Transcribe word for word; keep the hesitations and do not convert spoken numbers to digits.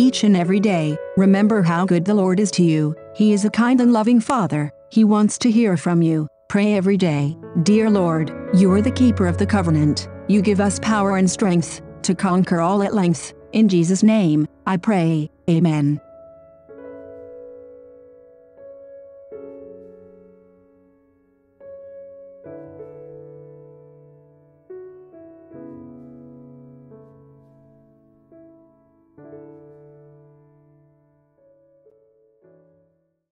each and every day. Remember how good the Lord is to you. He is a kind and loving Father. He wants to hear from you. Pray every day. Dear Lord, you are the keeper of the covenant. You give us power and strength to conquer all at length. In Jesus' name, I pray. Amen.